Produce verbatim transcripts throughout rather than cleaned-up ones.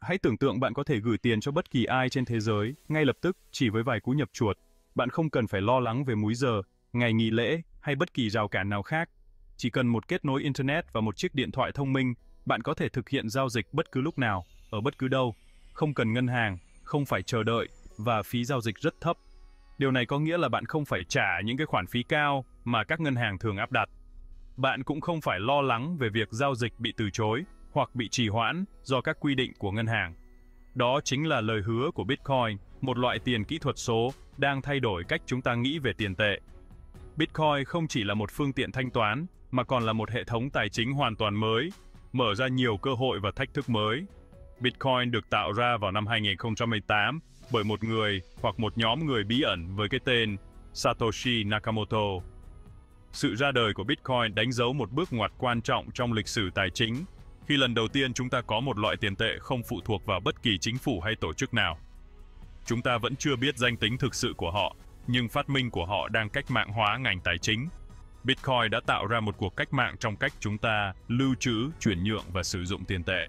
Hãy tưởng tượng bạn có thể gửi tiền cho bất kỳ ai trên thế giới, ngay lập tức, chỉ với vài cú nhập chuột. Bạn không cần phải lo lắng về múi giờ, ngày nghỉ lễ hay bất kỳ rào cản nào khác. Chỉ cần một kết nối Internet và một chiếc điện thoại thông minh, bạn có thể thực hiện giao dịch bất cứ lúc nào, ở bất cứ đâu. Không cần ngân hàng, không phải chờ đợi, và phí giao dịch rất thấp. Điều này có nghĩa là bạn không phải trả những cái khoản phí cao mà các ngân hàng thường áp đặt. Bạn cũng không phải lo lắng về việc giao dịch bị từ chối hoặc bị trì hoãn do các quy định của ngân hàng. Đó chính là lời hứa của Bitcoin, một loại tiền kỹ thuật số đang thay đổi cách chúng ta nghĩ về tiền tệ. Bitcoin không chỉ là một phương tiện thanh toán, mà còn là một hệ thống tài chính hoàn toàn mới, mở ra nhiều cơ hội và thách thức mới. Bitcoin được tạo ra vào năm hai nghìn không trăm mười tám bởi một người hoặc một nhóm người bí ẩn với cái tên Satoshi Nakamoto. Sự ra đời của Bitcoin đánh dấu một bước ngoặt quan trọng trong lịch sử tài chính, khi lần đầu tiên chúng ta có một loại tiền tệ không phụ thuộc vào bất kỳ chính phủ hay tổ chức nào. Chúng ta vẫn chưa biết danh tính thực sự của họ, nhưng phát minh của họ đang cách mạng hóa ngành tài chính. Bitcoin đã tạo ra một cuộc cách mạng trong cách chúng ta lưu trữ, chuyển nhượng và sử dụng tiền tệ.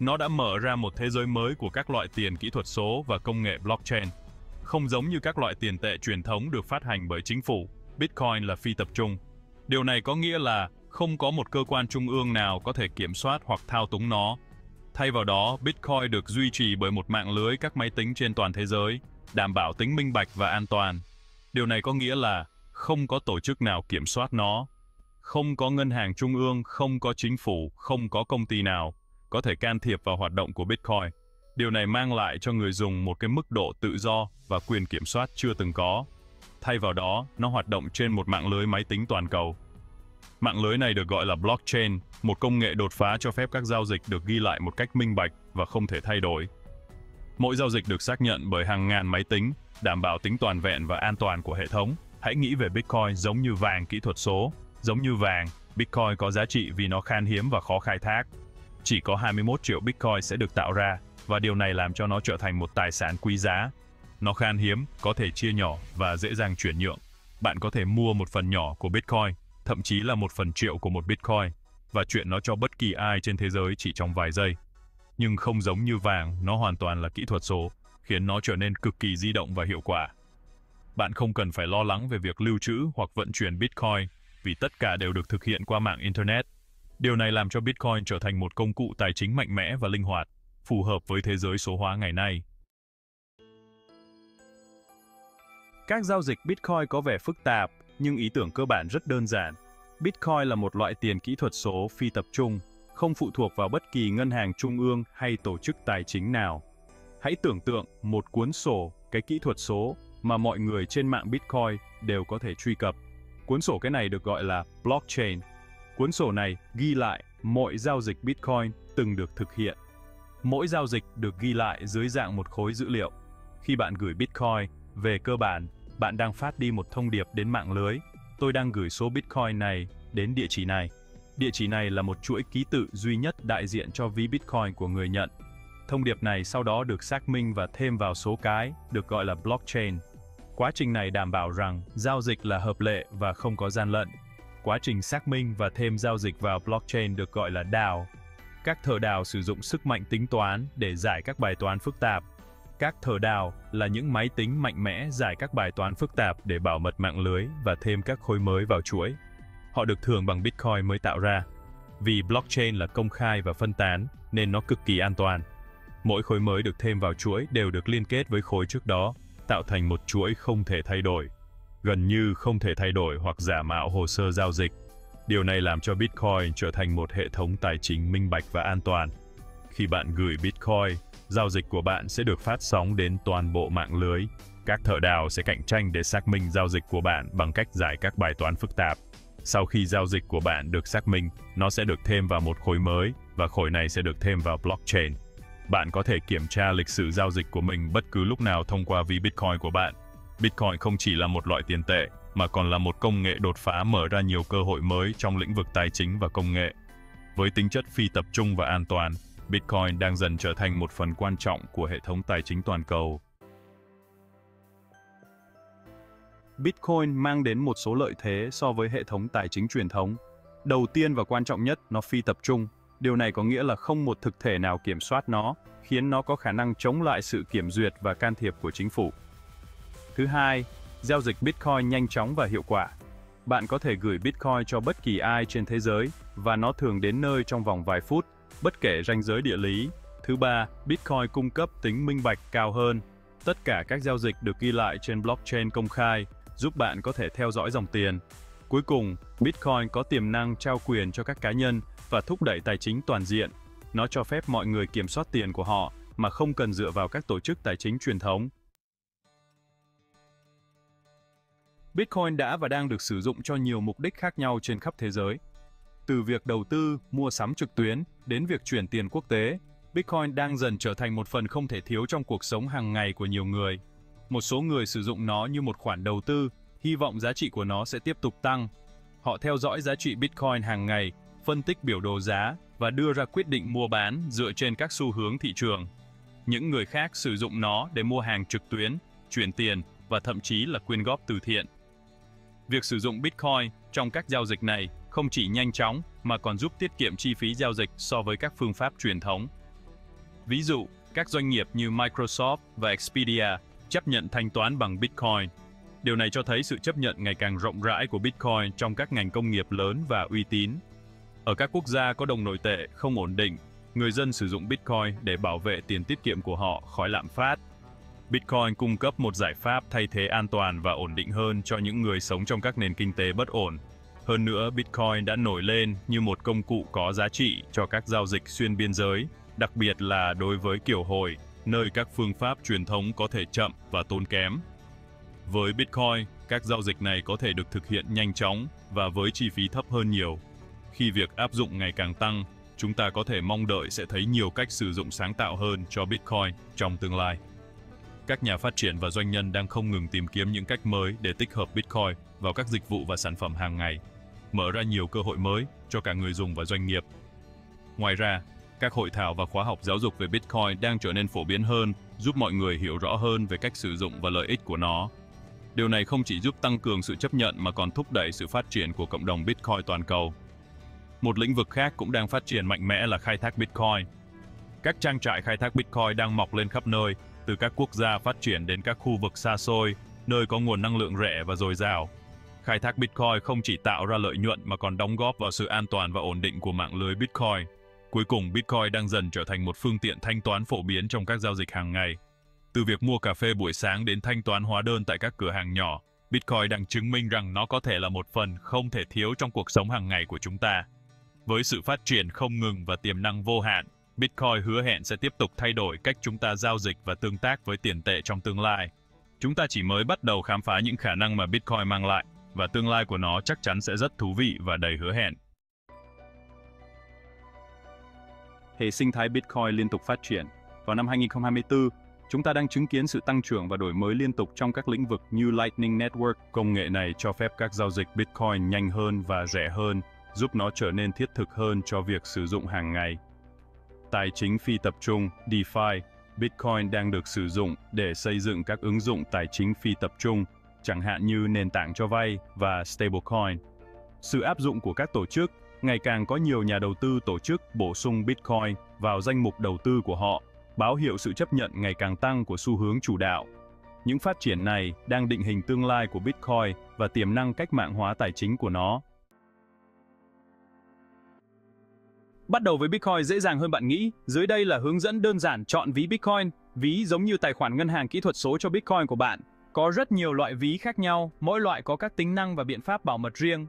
Nó đã mở ra một thế giới mới của các loại tiền kỹ thuật số và công nghệ blockchain. Không giống như các loại tiền tệ truyền thống được phát hành bởi chính phủ, Bitcoin là phi tập trung. Điều này có nghĩa là không có một cơ quan trung ương nào có thể kiểm soát hoặc thao túng nó. Thay vào đó, Bitcoin được duy trì bởi một mạng lưới các máy tính trên toàn thế giới, đảm bảo tính minh bạch và an toàn. Điều này có nghĩa là không có tổ chức nào kiểm soát nó, không có ngân hàng trung ương, không có chính phủ, không có công ty nào có thể can thiệp vào hoạt động của Bitcoin. Điều này mang lại cho người dùng một cái mức độ tự do và quyền kiểm soát chưa từng có. Thay vào đó, nó hoạt động trên một mạng lưới máy tính toàn cầu. Mạng lưới này được gọi là blockchain, một công nghệ đột phá cho phép các giao dịch được ghi lại một cách minh bạch và không thể thay đổi. Mỗi giao dịch được xác nhận bởi hàng ngàn máy tính, đảm bảo tính toàn vẹn và an toàn của hệ thống. Hãy nghĩ về Bitcoin giống như vàng kỹ thuật số. Giống như vàng, Bitcoin có giá trị vì nó khan hiếm và khó khai thác. Chỉ có hai mươi mốt triệu Bitcoin sẽ được tạo ra, và điều này làm cho nó trở thành một tài sản quý giá. Nó khan hiếm, có thể chia nhỏ và dễ dàng chuyển nhượng. Bạn có thể mua một phần nhỏ của Bitcoin, thậm chí là một phần triệu của một Bitcoin, và chuyển nó cho bất kỳ ai trên thế giới chỉ trong vài giây. Nhưng không giống như vàng, nó hoàn toàn là kỹ thuật số, khiến nó trở nên cực kỳ di động và hiệu quả. Bạn không cần phải lo lắng về việc lưu trữ hoặc vận chuyển Bitcoin, vì tất cả đều được thực hiện qua mạng Internet. Điều này làm cho Bitcoin trở thành một công cụ tài chính mạnh mẽ và linh hoạt, phù hợp với thế giới số hóa ngày nay. Các giao dịch Bitcoin có vẻ phức tạp, nhưng ý tưởng cơ bản rất đơn giản. Bitcoin là một loại tiền kỹ thuật số phi tập trung, không phụ thuộc vào bất kỳ ngân hàng trung ương hay tổ chức tài chính nào. Hãy tưởng tượng một cuốn sổ, cái kỹ thuật số mà mọi người trên mạng Bitcoin đều có thể truy cập. Cuốn sổ cái này được gọi là blockchain. Cuốn sổ này ghi lại mọi giao dịch Bitcoin từng được thực hiện. Mỗi giao dịch được ghi lại dưới dạng một khối dữ liệu. Khi bạn gửi Bitcoin, về cơ bản, bạn đang phát đi một thông điệp đến mạng lưới. Tôi đang gửi số Bitcoin này đến địa chỉ này. Địa chỉ này là một chuỗi ký tự duy nhất đại diện cho ví Bitcoin của người nhận. Thông điệp này sau đó được xác minh và thêm vào số cái, được gọi là blockchain. Quá trình này đảm bảo rằng giao dịch là hợp lệ và không có gian lận. Quá trình xác minh và thêm giao dịch vào blockchain được gọi là đào. Các thợ đào sử dụng sức mạnh tính toán để giải các bài toán phức tạp. Các thợ đào là những máy tính mạnh mẽ giải các bài toán phức tạp để bảo mật mạng lưới và thêm các khối mới vào chuỗi. Họ được thưởng bằng Bitcoin mới tạo ra. Vì blockchain là công khai và phân tán, nên nó cực kỳ an toàn. Mỗi khối mới được thêm vào chuỗi đều được liên kết với khối trước đó, tạo thành một chuỗi không thể thay đổi. Gần như không thể thay đổi hoặc giả mạo hồ sơ giao dịch. Điều này làm cho Bitcoin trở thành một hệ thống tài chính minh bạch và an toàn. Khi bạn gửi Bitcoin, giao dịch của bạn sẽ được phát sóng đến toàn bộ mạng lưới. Các thợ đào sẽ cạnh tranh để xác minh giao dịch của bạn bằng cách giải các bài toán phức tạp. Sau khi giao dịch của bạn được xác minh, nó sẽ được thêm vào một khối mới, và khối này sẽ được thêm vào blockchain. Bạn có thể kiểm tra lịch sử giao dịch của mình bất cứ lúc nào thông qua ví Bitcoin của bạn. Bitcoin không chỉ là một loại tiền tệ, mà còn là một công nghệ đột phá mở ra nhiều cơ hội mới trong lĩnh vực tài chính và công nghệ. Với tính chất phi tập trung và an toàn, Bitcoin đang dần trở thành một phần quan trọng của hệ thống tài chính toàn cầu. Bitcoin mang đến một số lợi thế so với hệ thống tài chính truyền thống. Đầu tiên và quan trọng nhất, nó phi tập trung. Điều này có nghĩa là không một thực thể nào kiểm soát nó, khiến nó có khả năng chống lại sự kiểm duyệt và can thiệp của chính phủ. Thứ hai, giao dịch Bitcoin nhanh chóng và hiệu quả. Bạn có thể gửi Bitcoin cho bất kỳ ai trên thế giới, và nó thường đến nơi trong vòng vài phút, bất kể ranh giới địa lý. Thứ ba, Bitcoin cung cấp tính minh bạch cao hơn. Tất cả các giao dịch được ghi lại trên blockchain công khai, giúp bạn có thể theo dõi dòng tiền. Cuối cùng, Bitcoin có tiềm năng trao quyền cho các cá nhân và thúc đẩy tài chính toàn diện. Nó cho phép mọi người kiểm soát tiền của họ mà không cần dựa vào các tổ chức tài chính truyền thống. Bitcoin đã và đang được sử dụng cho nhiều mục đích khác nhau trên khắp thế giới. Từ việc đầu tư, mua sắm trực tuyến, đến việc chuyển tiền quốc tế, Bitcoin đang dần trở thành một phần không thể thiếu trong cuộc sống hàng ngày của nhiều người. Một số người sử dụng nó như một khoản đầu tư, hy vọng giá trị của nó sẽ tiếp tục tăng. Họ theo dõi giá trị Bitcoin hàng ngày, phân tích biểu đồ giá và đưa ra quyết định mua bán dựa trên các xu hướng thị trường. Những người khác sử dụng nó để mua hàng trực tuyến, chuyển tiền và thậm chí là quyên góp từ thiện. Việc sử dụng Bitcoin trong các giao dịch này không chỉ nhanh chóng mà còn giúp tiết kiệm chi phí giao dịch so với các phương pháp truyền thống. Ví dụ, các doanh nghiệp như Microsoft và Expedia chấp nhận thanh toán bằng Bitcoin. Điều này cho thấy sự chấp nhận ngày càng rộng rãi của Bitcoin trong các ngành công nghiệp lớn và uy tín. Ở các quốc gia có đồng nội tệ không ổn định, người dân sử dụng Bitcoin để bảo vệ tiền tiết kiệm của họ khỏi lạm phát. Bitcoin cung cấp một giải pháp thay thế an toàn và ổn định hơn cho những người sống trong các nền kinh tế bất ổn. Hơn nữa, Bitcoin đã nổi lên như một công cụ có giá trị cho các giao dịch xuyên biên giới, đặc biệt là đối với kiều hồi, nơi các phương pháp truyền thống có thể chậm và tốn kém. Với Bitcoin, các giao dịch này có thể được thực hiện nhanh chóng và với chi phí thấp hơn nhiều. Khi việc áp dụng ngày càng tăng, chúng ta có thể mong đợi sẽ thấy nhiều cách sử dụng sáng tạo hơn cho Bitcoin trong tương lai. Các nhà phát triển và doanh nhân đang không ngừng tìm kiếm những cách mới để tích hợp Bitcoin vào các dịch vụ và sản phẩm hàng ngày, mở ra nhiều cơ hội mới cho cả người dùng và doanh nghiệp. Ngoài ra, các hội thảo và khóa học giáo dục về Bitcoin đang trở nên phổ biến hơn, giúp mọi người hiểu rõ hơn về cách sử dụng và lợi ích của nó. Điều này không chỉ giúp tăng cường sự chấp nhận mà còn thúc đẩy sự phát triển của cộng đồng Bitcoin toàn cầu. Một lĩnh vực khác cũng đang phát triển mạnh mẽ là khai thác Bitcoin. Các trang trại khai thác Bitcoin đang mọc lên khắp nơi, từ các quốc gia phát triển đến các khu vực xa xôi, nơi có nguồn năng lượng rẻ và dồi dào. Khai thác Bitcoin không chỉ tạo ra lợi nhuận mà còn đóng góp vào sự an toàn và ổn định của mạng lưới Bitcoin. Cuối cùng, Bitcoin đang dần trở thành một phương tiện thanh toán phổ biến trong các giao dịch hàng ngày. Từ việc mua cà phê buổi sáng đến thanh toán hóa đơn tại các cửa hàng nhỏ, Bitcoin đang chứng minh rằng nó có thể là một phần không thể thiếu trong cuộc sống hàng ngày của chúng ta. Với sự phát triển không ngừng và tiềm năng vô hạn, Bitcoin hứa hẹn sẽ tiếp tục thay đổi cách chúng ta giao dịch và tương tác với tiền tệ trong tương lai. Chúng ta chỉ mới bắt đầu khám phá những khả năng mà Bitcoin mang lại, và tương lai của nó chắc chắn sẽ rất thú vị và đầy hứa hẹn. Hệ sinh thái Bitcoin liên tục phát triển. Vào năm hai nghìn không trăm hai mươi tư, chúng ta đang chứng kiến sự tăng trưởng và đổi mới liên tục trong các lĩnh vực như Lightning Network. Công nghệ này cho phép các giao dịch Bitcoin nhanh hơn và rẻ hơn, giúp nó trở nên thiết thực hơn cho việc sử dụng hàng ngày. Tài chính phi tập trung, DeFi, Bitcoin đang được sử dụng để xây dựng các ứng dụng tài chính phi tập trung, chẳng hạn như nền tảng cho vay và Stablecoin. Sự áp dụng của các tổ chức, ngày càng có nhiều nhà đầu tư tổ chức bổ sung Bitcoin vào danh mục đầu tư của họ, báo hiệu sự chấp nhận ngày càng tăng của xu hướng chủ đạo. Những phát triển này đang định hình tương lai của Bitcoin và tiềm năng cách mạng hóa tài chính của nó. Bắt đầu với Bitcoin dễ dàng hơn bạn nghĩ. Dưới đây là hướng dẫn đơn giản chọn ví Bitcoin. Ví giống như tài khoản ngân hàng kỹ thuật số cho Bitcoin của bạn. Có rất nhiều loại ví khác nhau, mỗi loại có các tính năng và biện pháp bảo mật riêng.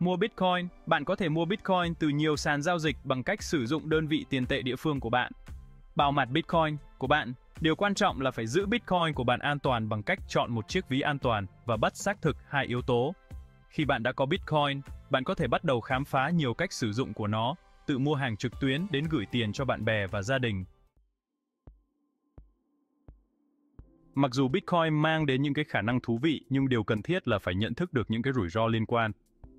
Mua Bitcoin, bạn có thể mua Bitcoin từ nhiều sàn giao dịch bằng cách sử dụng đơn vị tiền tệ địa phương của bạn. Bảo mật Bitcoin của bạn, điều quan trọng là phải giữ Bitcoin của bạn an toàn bằng cách chọn một chiếc ví an toàn và bắt xác thực hai yếu tố. Khi bạn đã có Bitcoin, bạn có thể bắt đầu khám phá nhiều cách sử dụng của nó, tự mua hàng trực tuyến đến gửi tiền cho bạn bè và gia đình. Mặc dù Bitcoin mang đến những cái khả năng thú vị, nhưng điều cần thiết là phải nhận thức được những cái rủi ro liên quan.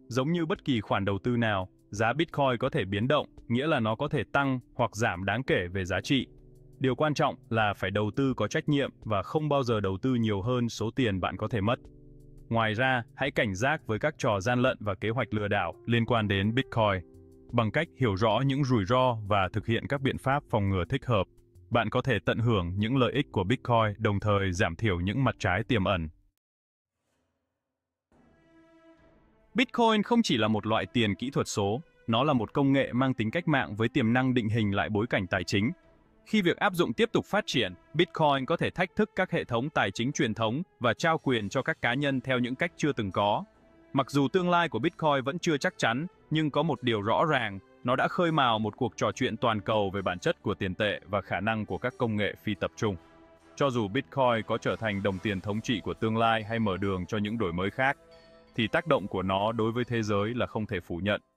Giống như bất kỳ khoản đầu tư nào, giá Bitcoin có thể biến động, nghĩa là nó có thể tăng hoặc giảm đáng kể về giá trị. Điều quan trọng là phải đầu tư có trách nhiệm và không bao giờ đầu tư nhiều hơn số tiền bạn có thể mất. Ngoài ra, hãy cảnh giác với các trò gian lận và kế hoạch lừa đảo liên quan đến Bitcoin. Bằng cách hiểu rõ những rủi ro và thực hiện các biện pháp phòng ngừa thích hợp, bạn có thể tận hưởng những lợi ích của Bitcoin, đồng thời giảm thiểu những mặt trái tiềm ẩn. Bitcoin không chỉ là một loại tiền kỹ thuật số, nó là một công nghệ mang tính cách mạng với tiềm năng định hình lại bối cảnh tài chính. Khi việc áp dụng tiếp tục phát triển, Bitcoin có thể thách thức các hệ thống tài chính truyền thống và trao quyền cho các cá nhân theo những cách chưa từng có. Mặc dù tương lai của Bitcoin vẫn chưa chắc chắn, nhưng có một điều rõ ràng, nó đã khơi mào một cuộc trò chuyện toàn cầu về bản chất của tiền tệ và khả năng của các công nghệ phi tập trung. Cho dù Bitcoin có trở thành đồng tiền thống trị của tương lai hay mở đường cho những đổi mới khác, thì tác động của nó đối với thế giới là không thể phủ nhận.